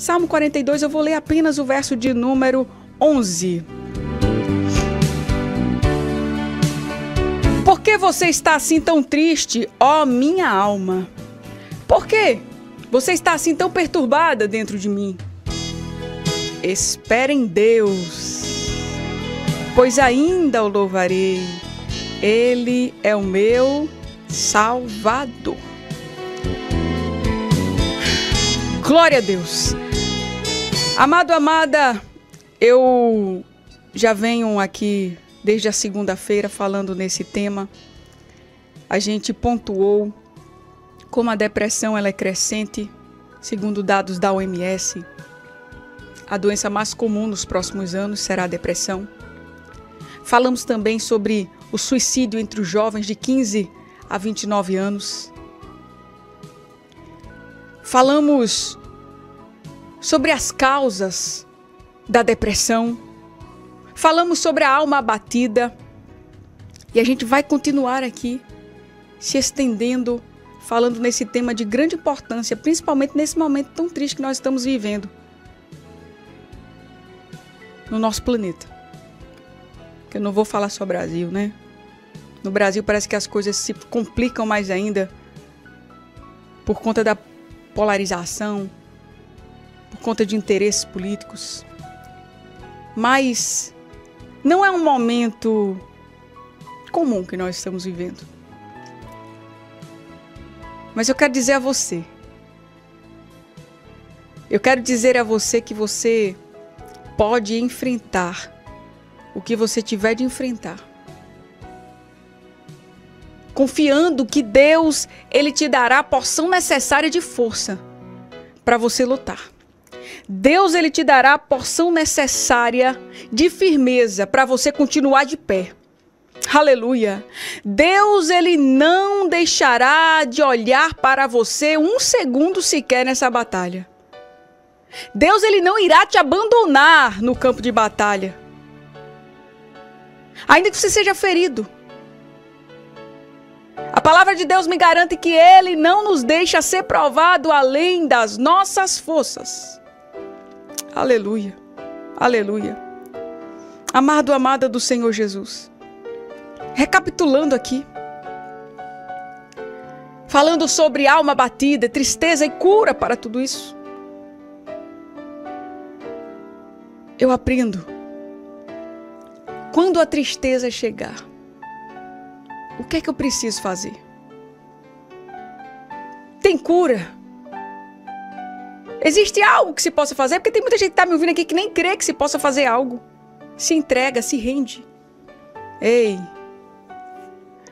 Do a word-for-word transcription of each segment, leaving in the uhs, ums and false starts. Salmo quarenta e dois, eu vou ler apenas o verso de número onze. Por que você está assim tão triste, ó minha alma? Por que você está assim tão perturbada dentro de mim? Espera em Deus, pois ainda o louvarei. Ele é o meu Salvador. Glória a Deus. Amado, amada, eu já venho aqui desde a segunda-feira falando nesse tema. A gente pontuou como a depressão ela é crescente, segundo dados da O M S. A doença mais comum nos próximos anos será a depressão. Falamos também sobre o suicídio entre os jovens de quinze a vinte e nove anos. Falamos sobre as causas da depressão. Falamos sobre a alma abatida. E a gente vai continuar aqui se estendendo, falando nesse tema de grande importância, principalmente nesse momento tão triste que nós estamos vivendo no nosso planeta. Que eu não vou falar só Brasil, né? No Brasil parece que as coisas se complicam mais ainda por conta da polarização, por conta de interesses políticos. Mas não é um momento comum que nós estamos vivendo. Mas eu quero dizer a você, eu quero dizer a você que você pode enfrentar o que você tiver de enfrentar, confiando que Deus, Ele te dará a porção necessária de força para você lutar. Deus, Ele te dará a porção necessária de firmeza para você continuar de pé. Aleluia! Deus, Ele não deixará de olhar para você um segundo sequer nessa batalha. Deus, Ele não irá te abandonar no campo de batalha. Ainda que você seja ferido. A palavra de Deus me garante que Ele não nos deixa ser provado além das nossas forças. Aleluia, aleluia. Amado, amada do Senhor Jesus. Recapitulando aqui. Falando sobre alma abatida, tristeza e cura para tudo isso. Eu aprendo. Quando a tristeza chegar, o que é que eu preciso fazer? Tem cura? Existe algo que se possa fazer? Porque tem muita gente que está me ouvindo aqui que nem crê que se possa fazer algo. Se entrega, se rende. Ei,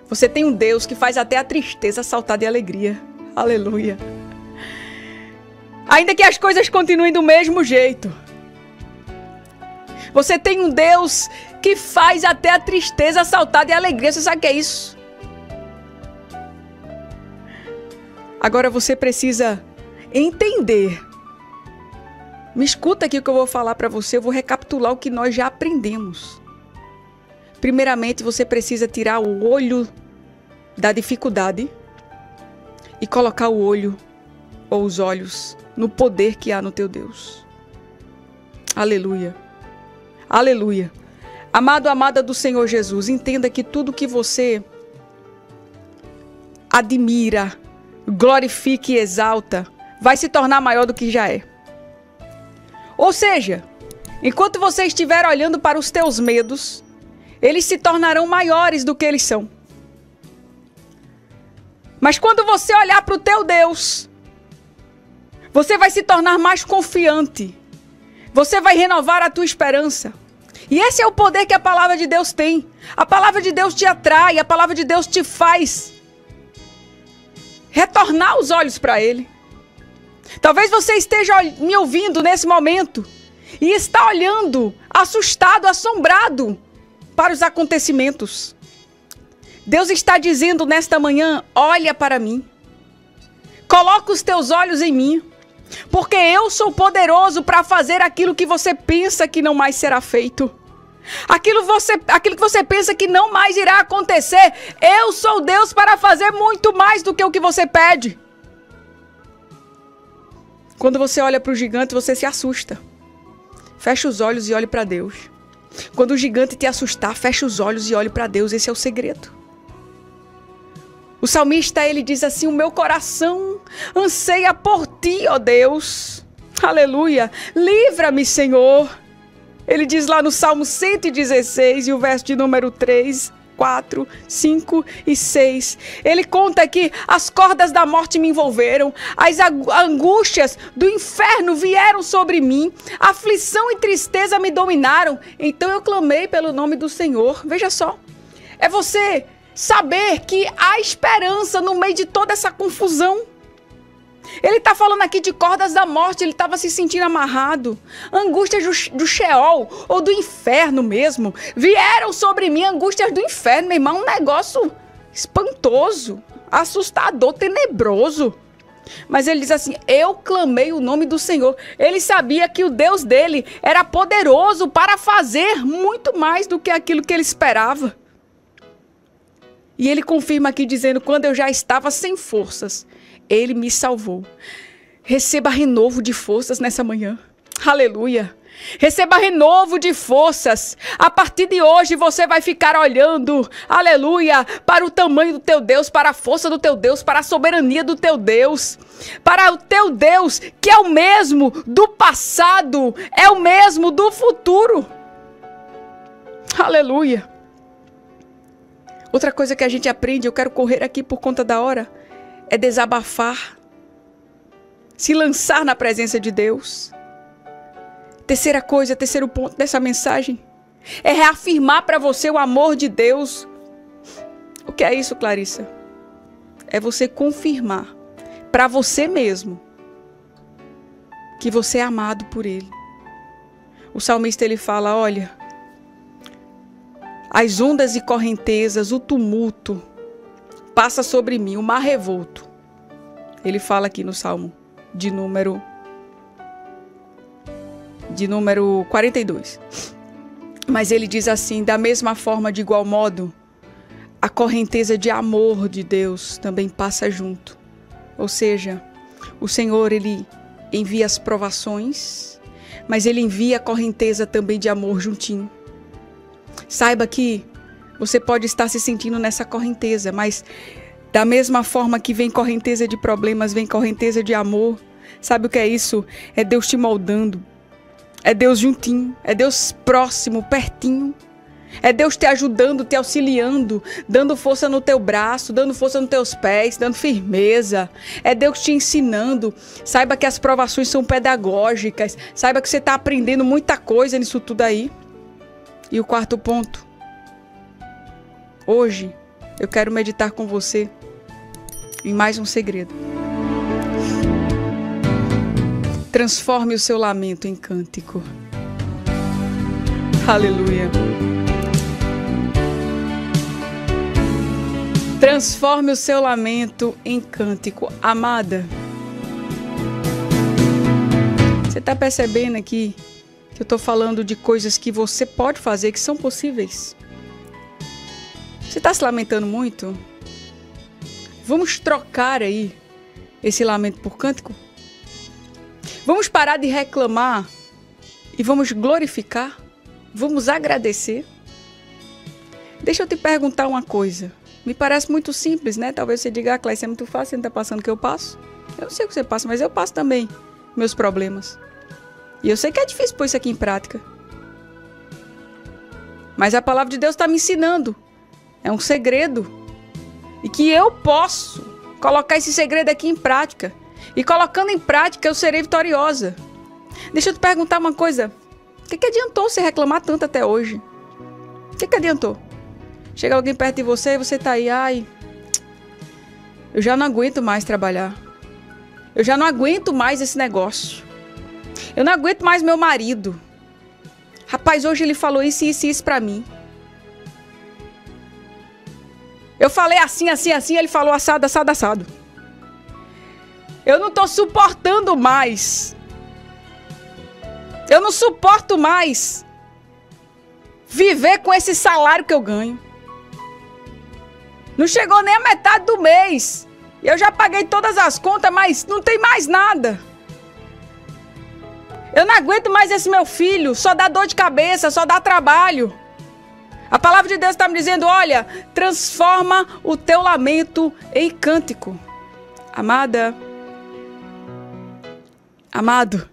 você tem um Deus que faz até a tristeza saltar de alegria. Aleluia. Ainda que as coisas continuem do mesmo jeito. Você tem um Deus que faz até a tristeza saltar de alegria. Você sabe o que é isso? Agora você precisa entender. Me escuta aqui o que eu vou falar para você. Eu vou recapitular o que nós já aprendemos. Primeiramente, você precisa tirar o olho da dificuldade e colocar o olho ou os olhos no poder que há no teu Deus. Aleluia. Aleluia. Amado, amada do Senhor Jesus, entenda que tudo que você admira, glorifica e exalta, vai se tornar maior do que já é. Ou seja, enquanto você estiver olhando para os teus medos, eles se tornarão maiores do que eles são. Mas quando você olhar para o teu Deus, você vai se tornar mais confiante. Você vai renovar a tua esperança. E esse é o poder que a palavra de Deus tem. A palavra de Deus te atrai, a palavra de Deus te faz retornar os olhos para Ele. Talvez você esteja me ouvindo nesse momento e está olhando, assustado, assombrado para os acontecimentos. Deus está dizendo nesta manhã, olha para mim. Coloca os teus olhos em mim. Porque eu sou poderoso para fazer aquilo que você pensa que não mais será feito. Aquilo, você, aquilo que você pensa que não mais irá acontecer. Eu sou Deus para fazer muito mais do que o que você pede. Quando você olha para o gigante, você se assusta. Fecha os olhos e olhe para Deus. Quando o gigante te assustar, fecha os olhos e olhe para Deus. Esse é o segredo. O salmista, ele diz assim: o meu coração anseia por ti, ó Deus. Aleluia. Livra-me, Senhor. Ele diz lá no Salmo cento e dezesseis, e o verso de número três, quatro, cinco e seis. Ele conta que as cordas da morte me envolveram, as angústias do inferno vieram sobre mim, aflição e tristeza me dominaram, então eu clamei pelo nome do Senhor. Veja só, é você saber que há esperança no meio de toda essa confusão. Ele está falando aqui de cordas da morte, ele estava se sentindo amarrado. Angústias do Sheol, ou do inferno mesmo, vieram sobre mim, angústias do inferno, meu irmão, um negócio espantoso, assustador, tenebroso. Mas ele diz assim: eu clamei o nome do Senhor. Ele sabia que o Deus dele era poderoso para fazer muito mais do que aquilo que ele esperava. E ele confirma aqui dizendo: quando eu já estava sem forças, Ele me salvou. Receba renovo de forças nessa manhã. Aleluia. Receba renovo de forças. A partir de hoje você vai ficar olhando, aleluia, para o tamanho do teu Deus, para a força do teu Deus, para a soberania do teu Deus, para o teu Deus que é o mesmo do passado, é o mesmo do futuro. Aleluia. Outra coisa que a gente aprende, eu quero correr aqui por conta da hora, é desabafar, se lançar na presença de Deus. Terceira coisa, terceiro ponto dessa mensagem, é reafirmar para você o amor de Deus. O que é isso, Clarissa? É você confirmar para você mesmo que você é amado por Ele. O salmista, ele fala: olha, as ondas e correntezas, o tumulto passa sobre mim, o mar revolto. Ele fala aqui no Salmo de número de número quarenta e dois. Mas ele diz assim: da mesma forma, de igual modo, a correnteza de amor de Deus também passa junto. Ou seja, o Senhor, ele envia as provações, mas ele envia a correnteza também de amor juntinho. Saiba que você pode estar se sentindo nessa correnteza, mas da mesma forma que vem correnteza de problemas, vem correnteza de amor. Sabe o que é isso? É Deus te moldando. É Deus juntinho, é Deus próximo, pertinho. É Deus te ajudando, te auxiliando, dando força no teu braço, dando força nos teus pés, dando firmeza. É Deus te ensinando. Saiba que as provações são pedagógicas. Saiba que você está aprendendo muita coisa nisso tudo aí. E o quarto ponto, hoje eu quero meditar com você em mais um segredo. Transforme o seu lamento em cântico. Aleluia. Transforme o seu lamento em cântico. Amada, você está percebendo aqui que eu estou falando de coisas que você pode fazer, que são possíveis? Você está se lamentando muito? Vamos trocar aí esse lamento por cântico? Vamos parar de reclamar e vamos glorificar? Vamos agradecer? Deixa eu te perguntar uma coisa. Me parece muito simples, né? Talvez você diga: ah, Cláudia, isso é muito fácil, você não está passando o que eu passo. Eu não sei o que você passa, mas eu passo também meus problemas. E eu sei que é difícil pôr isso aqui em prática. Mas a palavra de Deus está me ensinando. É um segredo, e que eu posso colocar esse segredo aqui em prática, e colocando em prática eu serei vitoriosa. Deixa eu te perguntar uma coisa: o que, que adiantou você reclamar tanto até hoje? O que, que adiantou? Chega alguém perto de você e você tá aí: ai, eu já não aguento mais trabalhar, eu já não aguento mais esse negócio, eu não aguento mais meu marido, rapaz, hoje ele falou isso, isso e isso pra mim. Eu falei assim, assim, assim, ele falou assado, assado, assado. Eu não tô suportando mais. Eu não suporto mais viver com esse salário que eu ganho. Não chegou nem a metade do mês. Eu já paguei todas as contas, mas não tem mais nada. Eu não aguento mais esse meu filho, só dá dor de cabeça, só dá trabalho. A palavra de Deus está me dizendo, olha, transforma o teu lamento em cântico. Amada, amado,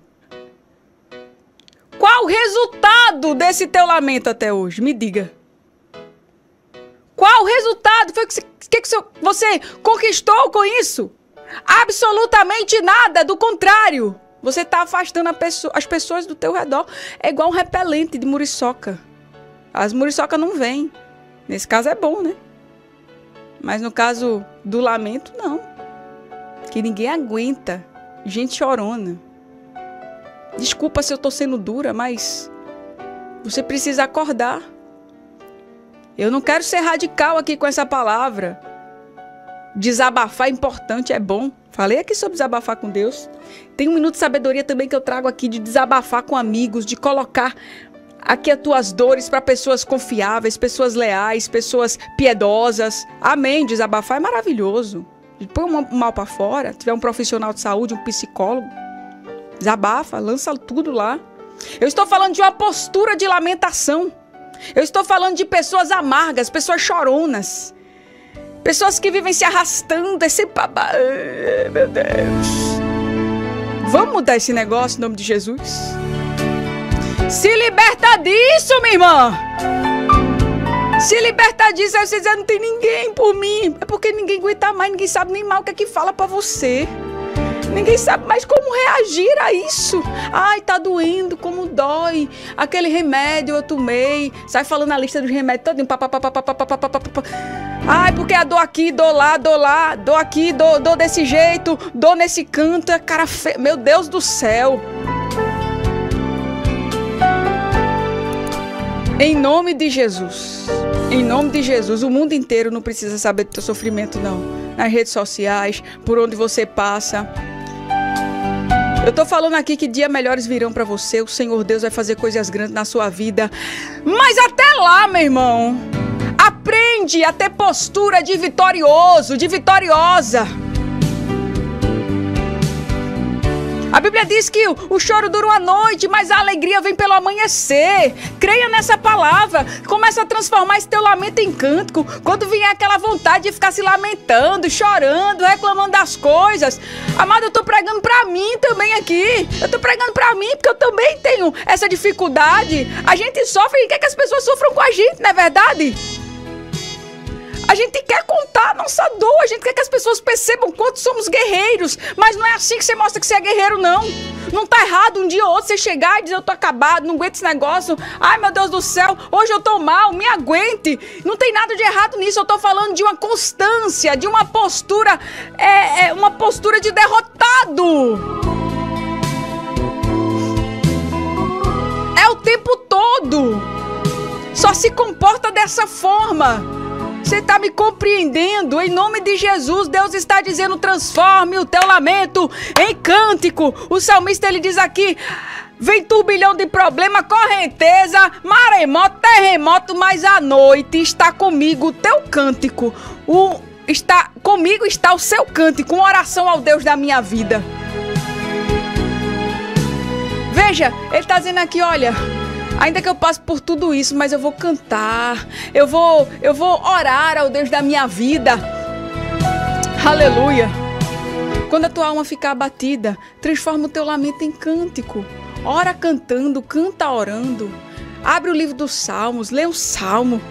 qual o resultado desse teu lamento até hoje? Me diga. Qual o resultado? Foi que, que, que você conquistou com isso? Absolutamente nada, do contrário. Você está afastando a pessoa, as pessoas do teu redor. É igual um repelente de muriçoca. As muriçocas não vêm. Nesse caso é bom, né? Mas no caso do lamento, não. Que ninguém aguenta. Gente chorona. Desculpa se eu tô sendo dura, mas você precisa acordar. Eu não quero ser radical aqui com essa palavra. Desabafar é importante, é bom. Falei aqui sobre desabafar com Deus. Tem um minuto de sabedoria também que eu trago aqui de desabafar com amigos, de colocar aqui as tuas dores para pessoas confiáveis, pessoas leais, pessoas piedosas. Amém, desabafar é maravilhoso. Põe o mal para fora, tiver um profissional de saúde, um psicólogo, desabafa, lança tudo lá. Eu estou falando de uma postura de lamentação. Eu estou falando de pessoas amargas, pessoas choronas. Pessoas que vivem se arrastando, esse babá... Meu Deus. Vamos mudar esse negócio em nome de Jesus? Se liberta disso, minha irmã. Se liberta disso, aí você diz, não tem ninguém por mim. É porque ninguém aguenta mais, ninguém sabe nem mal o que é que fala pra você. Ninguém sabe mais como reagir a isso. Ai, tá doendo, como dói. Aquele remédio eu tomei. Sai falando a lista dos remédios todinho. Ai, porque a dor aqui, dor lá, dor lá. Dor aqui, dor, dor desse jeito. Dor nesse canto, cara feio. Meu Deus do céu. Em nome de Jesus. Em nome de Jesus. O mundo inteiro não precisa saber do teu sofrimento, não. Nas redes sociais, por onde você passa. Eu tô falando aqui que dias melhores virão pra você. O Senhor Deus vai fazer coisas grandes na sua vida. Mas até lá, meu irmão, aprende a ter postura de vitorioso, de vitoriosa. A Bíblia diz que o, o choro dura uma noite, mas a alegria vem pelo amanhecer. Creia nessa palavra. Começa a transformar esse teu lamento em cântico. Quando vier aquela vontade de ficar se lamentando, chorando, reclamando das coisas. Amado, eu tô pregando pra mim também aqui. Eu tô pregando pra mim porque eu também tenho essa dificuldade. A gente sofre e quer que as pessoas sofram com a gente, não é verdade? A gente quer contar a nossa dor, a gente quer que as pessoas percebam quanto somos guerreiros, mas não é assim que você mostra que você é guerreiro, não. Não tá errado um dia ou outro você chegar e dizer, eu tô acabado, não aguento esse negócio, ai meu Deus do céu, hoje eu tô mal, me aguente. Não tem nada de errado nisso, eu tô falando de uma constância, de uma postura, é, é uma postura de derrotado. É o tempo todo, só se comporta dessa forma. Você está me compreendendo? Em nome de Jesus, Deus está dizendo, transforme o teu lamento em cântico. O salmista, ele diz aqui, vem turbilhão de problema, correnteza, maremoto, terremoto, mas à noite está comigo o teu cântico. O, está, comigo está o seu cântico, uma oração ao Deus da minha vida. Veja, ele está dizendo aqui, olha... Ainda que eu passe por tudo isso, mas eu vou cantar, eu vou, eu vou orar ao Deus da minha vida. Aleluia! Quando a tua alma ficar abatida, transforma o teu lamento em cântico. Ora cantando, canta orando. Abre o livro dos Salmos, lê o Salmo.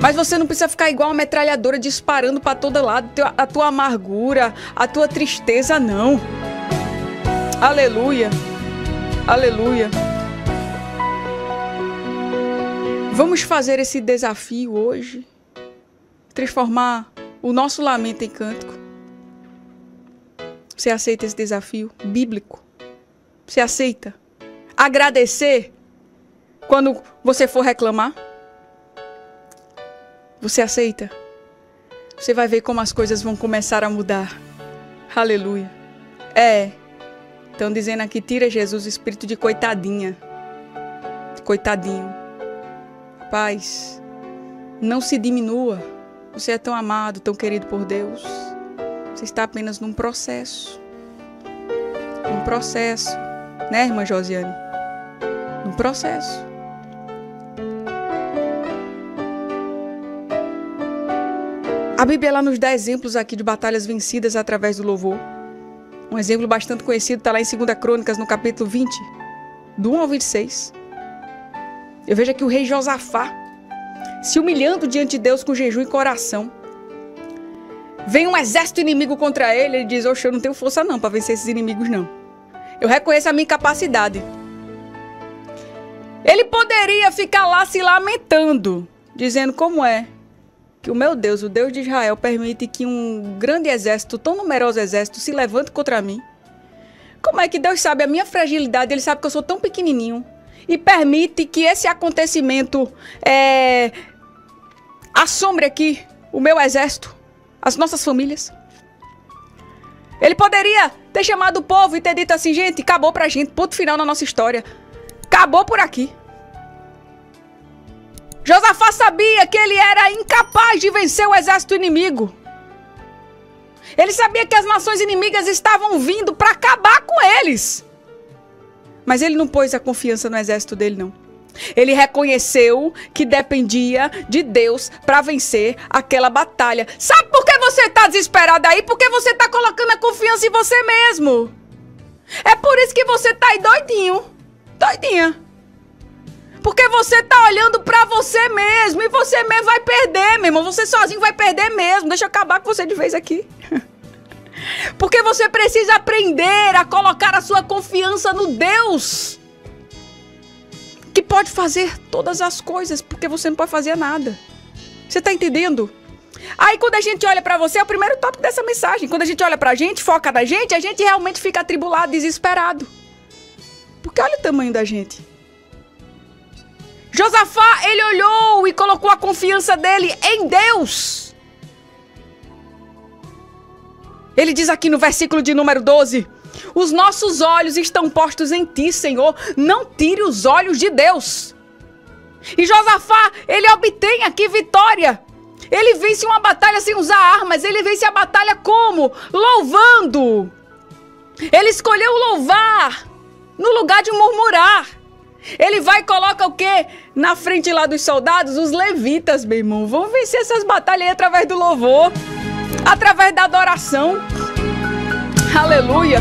Mas você não precisa ficar igual uma metralhadora disparando para todo lado a tua amargura, a tua tristeza, não. Aleluia! Aleluia! Vamos fazer esse desafio hoje, transformar o nosso lamento em cântico. Você aceita esse desafio bíblico? Você aceita agradecer quando você for reclamar? Você aceita? Você vai ver como as coisas vão começar a mudar. Aleluia. É, estão dizendo aqui, tira Jesus o espírito de coitadinha, coitadinho. Paz, não se diminua, você é tão amado, tão querido por Deus, você está apenas num processo, um processo né, irmã Josiane? Um processo. A Bíblia ela nos dá exemplos aqui de batalhas vencidas através do louvor. Um exemplo bastante conhecido está lá em Segunda Crônicas, no capítulo vinte, do um ao vinte e seis. Eu vejo aqui o rei Josafá se humilhando diante de Deus com jejum e coração. Vem um exército inimigo contra ele, ele diz: oxe, eu não tenho força não para vencer esses inimigos não. Eu reconheço a minha incapacidade. Ele poderia ficar lá se lamentando, dizendo como é que o meu Deus, o Deus de Israel, permite que um grande exército, tão numeroso exército, se levante contra mim. Como é que Deus sabe a minha fragilidade, Ele sabe que eu sou tão pequenininho e permite que esse acontecimento é, assombre aqui o meu exército, as nossas famílias. Ele poderia ter chamado o povo e ter dito assim: gente, acabou pra gente, ponto final na nossa história, acabou por aqui. Josafá sabia que ele era incapaz de vencer o exército inimigo. Ele sabia que as nações inimigas estavam vindo para acabar com eles. Mas ele não pôs a confiança no exército dele, não. Ele reconheceu que dependia de Deus para vencer aquela batalha. Sabe por que você está desesperado aí? Porque você está colocando a confiança em você mesmo. É por isso que você está aí doidinho, doidinha. Porque você tá olhando pra você mesmo e você mesmo vai perder, meu irmão. Você sozinho vai perder mesmo. Deixa eu acabar com você de vez aqui. Porque você precisa aprender a colocar a sua confiança no Deus que pode fazer todas as coisas, porque você não pode fazer nada. Você tá entendendo? Aí quando a gente olha pra você, é o primeiro tópico dessa mensagem. Quando a gente olha pra gente, foca na gente, a gente realmente fica atribulado, desesperado. Porque olha o tamanho da gente. Josafá, ele olhou e colocou a confiança dele em Deus. Ele diz aqui no versículo de número doze: os nossos olhos estão postos em ti, Senhor, não tire os olhos de Deus. E Josafá, ele obtém aqui vitória. Ele vence uma batalha sem usar armas, ele vence a batalha como? Louvando. Ele escolheu louvar no lugar de murmurar. Ele vai e coloca o quê? Na frente lá dos soldados, os levitas, meu irmão. Vão vencer essas batalhas aí através do louvor, através da adoração. Aleluia.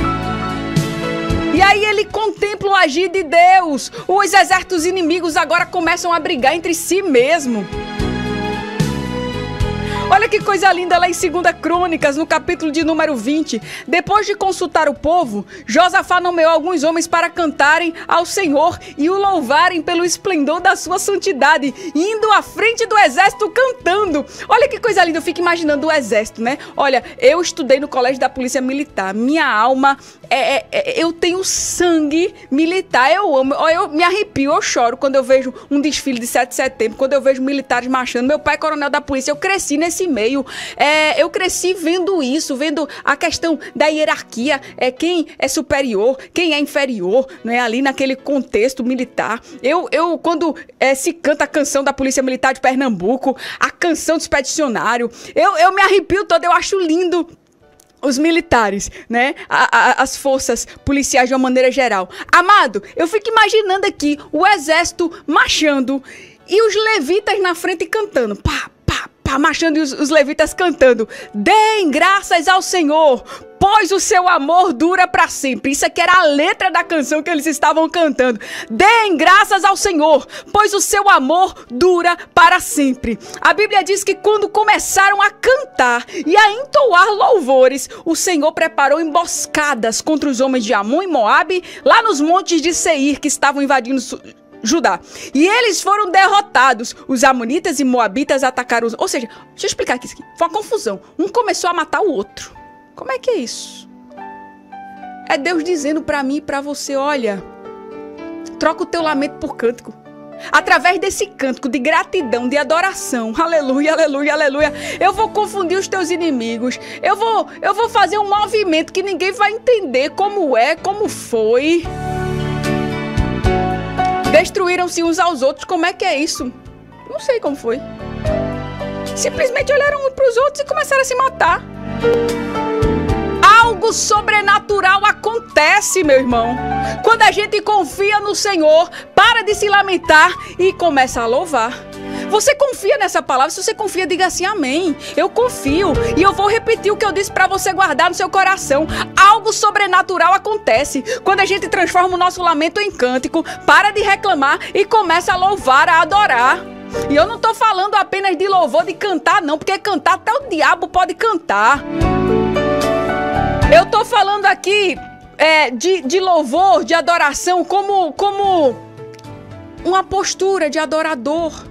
E aí ele contempla o agir de Deus. Os exércitos inimigos agora começam a brigar entre si mesmo. Olha que coisa linda lá em Segunda Crônicas, no capítulo de número vinte. Depois de consultar o povo, Josafá nomeou alguns homens para cantarem ao Senhor e o louvarem pelo esplendor da sua santidade, indo à frente do exército cantando. Olha que coisa linda, eu fico imaginando o exército, né? Olha, eu estudei no colégio da Polícia Militar, minha alma, é, é, é, eu tenho sangue militar, eu amo, eu me arrepio, eu choro quando eu vejo um desfile de sete de setembro, quando eu vejo militares marchando. Meu pai é coronel da polícia, eu cresci nesse meio, é, eu cresci vendo isso, vendo a questão da hierarquia, é, quem é superior, quem é inferior, né, ali naquele contexto militar. Eu, eu quando é, se canta a canção da Polícia Militar de Pernambuco, a canção do expedicionário, eu, eu me arrepio todo, eu acho lindo os militares, né, a, a, as forças policiais de uma maneira geral. Amado, eu fico imaginando aqui o exército marchando e os levitas na frente cantando, pá, marchando e os, os levitas cantando: deem graças ao Senhor, pois o seu amor dura para sempre. Isso aqui era a letra da canção que eles estavam cantando. Deem graças ao Senhor, pois o seu amor dura para sempre. A Bíblia diz que quando começaram a cantar e a entoar louvores, o Senhor preparou emboscadas contra os homens de Amom e Moabe, lá nos montes de Seir, que estavam invadindo Judá. E eles foram derrotados. Os amonitas e moabitas atacaram os... Ou seja, deixa eu explicar aqui, isso aqui foi uma confusão. Um começou a matar o outro. Como é que é isso? É Deus dizendo pra mim e pra você: olha, troca o teu lamento por cântico. Através desse cântico de gratidão, de adoração, aleluia, aleluia, aleluia, eu vou confundir os teus inimigos. Eu vou, eu vou fazer um movimento que ninguém vai entender como é, como foi. Destruíram-se uns aos outros. Como é que é isso? Não sei como foi. Simplesmente olharam uns para os outros e começaram a se matar. Algo algo sobrenatural acontece, meu irmão. Quando a gente confia no Senhor, para de se lamentar e começa a louvar. Você confia nessa palavra? Se você confia, diga assim, amém. Eu confio. E eu vou repetir o que eu disse para você guardar no seu coração. Algo sobrenatural acontece quando a gente transforma o nosso lamento em cântico, para de reclamar e começa a louvar, a adorar. E eu não estou falando apenas de louvor, de cantar não, porque cantar até o diabo pode cantar. Eu estou falando aqui é, de, de louvor, de adoração, como, como uma postura de adorador,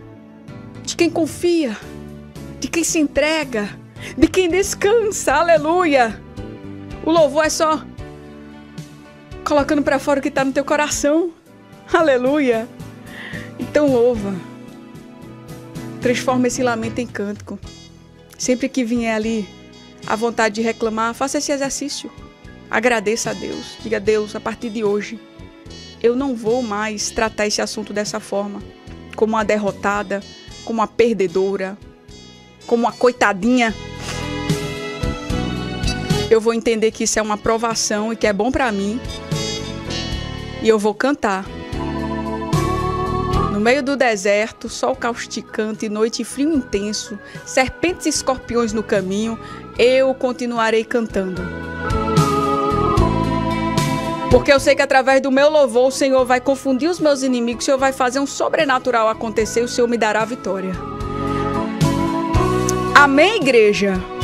de quem confia, de quem se entrega, de quem descansa, aleluia. O louvor é só colocando para fora o que está no teu coração, aleluia. Então louva, transforma esse lamento em cântico. Sempre que vier ali a vontade de reclamar, faça esse exercício, agradeça a Deus, diga a Deus, a partir de hoje eu não vou mais tratar esse assunto dessa forma, como uma derrotada, como uma perdedora, como uma coitadinha. Eu vou entender que isso é uma provação e que é bom para mim. E eu vou cantar. No meio do deserto, sol causticante, noite e frio intenso, serpentes e escorpiões no caminho, eu continuarei cantando. Porque eu sei que através do meu louvor, o Senhor vai confundir os meus inimigos, o Senhor vai fazer um sobrenatural acontecer, o Senhor me dará a vitória. Amém, igreja?